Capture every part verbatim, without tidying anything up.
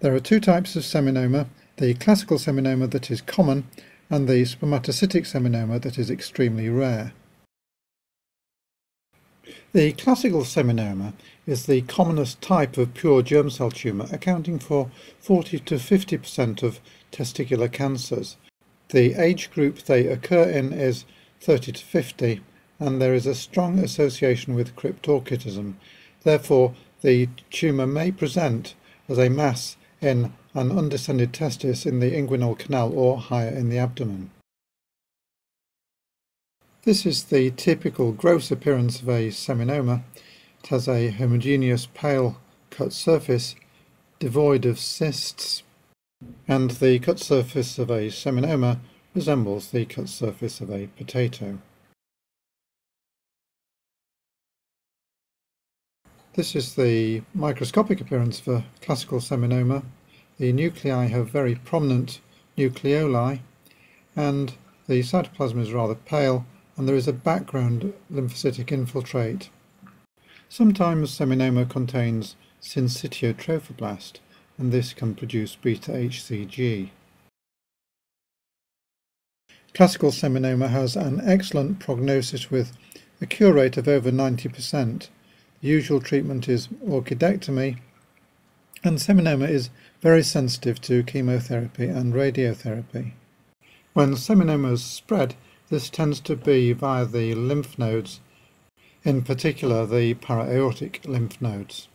There are two types of seminoma, the classical seminoma that is common and the spermatocytic seminoma that is extremely rare. The classical seminoma is the commonest type of pure germ cell tumour, accounting for forty to fifty percent of testicular cancers. The age group they occur in is thirty to fifty, and there is a strong association with cryptorchidism. Therefore, the tumour may present as a mass in an undescended testis in the inguinal canal or higher in the abdomen. This is the typical gross appearance of a seminoma. It has a homogeneous pale cut surface devoid of cysts, and the cut surface of a seminoma resembles the cut surface of a potato. This is the microscopic appearance of a classical seminoma. The nuclei have very prominent nucleoli, and the cytoplasm is rather pale, and there is a background lymphocytic infiltrate. Sometimes seminoma contains syncytiotrophoblast, and this can produce beta H C G. Classical seminoma has an excellent prognosis with a cure rate of over ninety percent. The usual treatment is orchidectomy, and seminoma is very sensitive to chemotherapy and radiotherapy. When seminomas spread, this tends to be via the lymph nodes, in particular the para-aortic lymph nodes.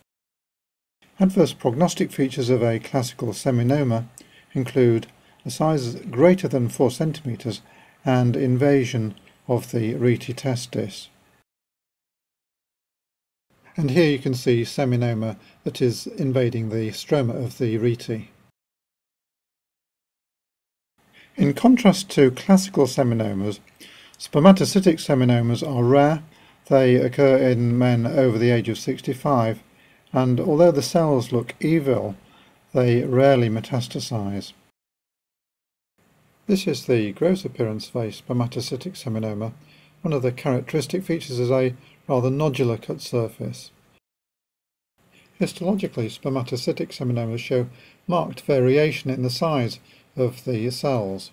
Adverse prognostic features of a classical seminoma include a size greater than four centimeters and invasion of the rete testis. And here you can see seminoma that is invading the stroma of the rete. In contrast to classical seminomas, spermatocytic seminomas are rare. They occur in men over the age of sixty-five, and although the cells look evil, they rarely metastasize. This is the gross appearance of a spermatocytic seminoma. One of the characteristic features is a rather nodular cut surface. Histologically, spermatocytic seminomas show marked variation in the size of the cells.